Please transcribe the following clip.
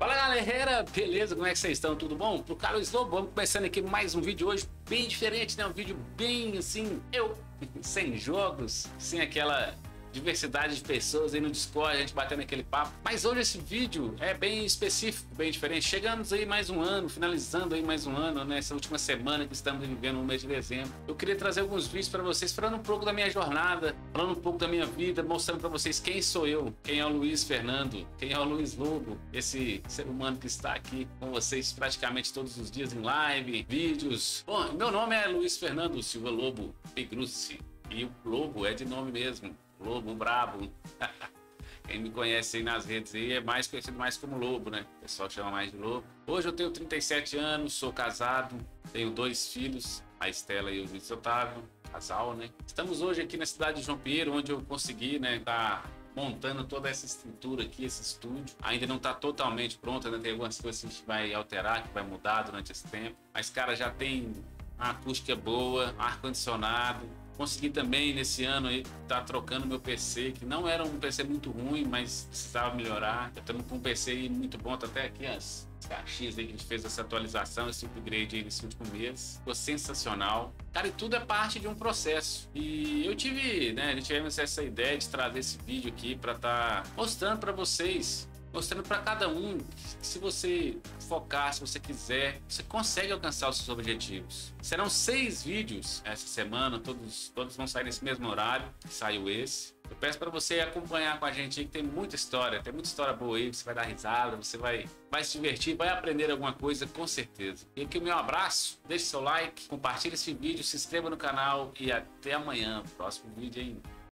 Fala galera, beleza? Como é que vocês estão? Tudo bom? Pro Luís Lobo, vamos começando aqui mais um vídeo hoje bem diferente, né? Um vídeo bem assim, sem jogos, sem aquela diversidade de pessoas aí no Discord, a gente batendo aquele papo. Mas hoje esse vídeo é bem específico, bem diferente. Chegamos aí mais um ano, finalizando aí mais um ano, né? Essa última semana que estamos vivendo no mês de dezembro. Eu queria trazer alguns vídeos para vocês, falando um pouco da minha jornada, falando um pouco da minha vida, mostrando para vocês quem sou eu, quem é o Luís Fernando, quem é o Luís Lobo, esse ser humano que está aqui com vocês praticamente todos os dias em live, vídeos. Bom, meu nome é Luís Fernando Silva Lobo Pigrucci e o Lobo é de nome mesmo. Lobo brabo. Quem me conhece aí nas redes aí é mais conhecido mais como Lobo, né? O pessoal chama mais de Lobo. Hoje eu tenho 37 anos, sou casado, tenho 2 filhos, a Estela e o Luiz Otávio, casal, né? Estamos hoje aqui na cidade de João Pinheiro, onde eu consegui, né, tá montando toda essa estrutura aqui, esse estúdio. Ainda não tá totalmente pronto, né? Tem algumas coisas que a gente vai alterar, que vai mudar durante esse tempo. Mas, cara, já tem uma acústica boa, ar-condicionado. Consegui também nesse ano aí tá trocando meu PC, que não era um PC muito ruim, mas precisava melhorar. Eu estamos com um PC aí muito bom, tá até aqui as caixinhas aí que a gente fez essa atualização, esse upgrade aí nesse último mês. Ficou sensacional. Cara, e tudo é parte de um processo. E eu tive, né, a gente tivemos essa ideia de trazer esse vídeo aqui para estar mostrando para vocês, mostrando para cada um que se você focar, se você quiser, você consegue alcançar os seus objetivos. Serão 6 vídeos essa semana, todos vão sair nesse mesmo horário que saiu esse. Eu peço para você acompanhar com a gente aí, que tem muita história boa aí, você vai dar risada, você vai se divertir, vai aprender alguma coisa com certeza. E aqui o meu abraço, deixe seu like, compartilhe esse vídeo, se inscreva no canal e até amanhã, próximo vídeo aí.